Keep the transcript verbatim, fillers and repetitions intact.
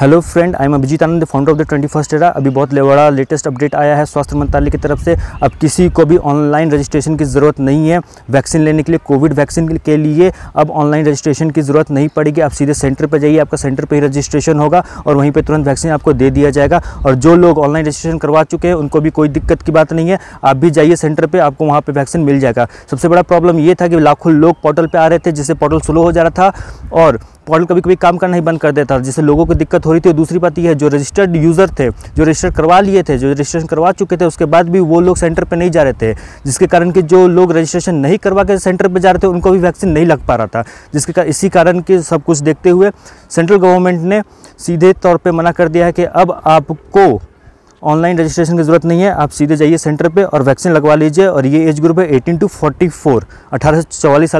Hello friend, I am Abhijeet Anand, founder of the twenty first era. अभी बहुत बड़ा latest update आया है स्वास्थ्य मंत्रालय की तरफ से। अब किसी को भी ऑनलाइन रजिस्ट्रेशन की ज़रूरत नहीं है वैक्सीन लेने के लिए। कोविड वैक्सीन के लिए अब ऑनलाइन रजिस्ट्रेशन की ज़रूरत नहीं पड़ेगी। आप सीधे सेंटर पर जाइए, आपका सेंटर पर ही रजिस्ट्रेशन होगा और वहीं पर तुरंत वैक्सीन आपको दे दिया जाएगा। और जो लोग ऑनलाइन रजिस्ट्रेशन करवा चुके हैं उनको भी कोई दिक्कत की बात नहीं है। आप भी जाइए सेंटर पर, आपको वहाँ पर वैक्सीन मिल जाएगा। सबसे बड़ा प्रॉब्लम ये था कि लाखों लोग पोर्टल पर आ रहे थे, जिससे पोर्टल स्लो हो जा रहा था और पोर्टल कभी कभी काम करना ही बंद कर देता था, जिससे लोगों को दिक्कत हो रही थी। और दूसरी बात यह है, जो रजिस्टर्ड यूज़र थे, जो रजिस्टर करवा लिए थे, जो रजिस्ट्रेशन करवा चुके थे, उसके बाद भी वो लोग सेंटर पे नहीं जा रहे थे, जिसके कारण कि जो लोग रजिस्ट्रेशन नहीं करवा के सेंटर पे जा रहे थे उनको भी वैक्सीन नहीं लग पा रहा था। जिसके कारण इसी कारण कि सब कुछ देखते हुए सेंट्रल गवर्नमेंट ने सीधे तौर पर मना कर दिया है कि अब आपको ऑनलाइन रजिस्ट्रेशन की ज़रूरत नहीं है, आप सीधे जाइए सेंटर पर और वैक्सीन लगवा लीजिए। और ये एज ग्रुप है एटीन टू फोर्टी फोर, अठारह से चौवालीस।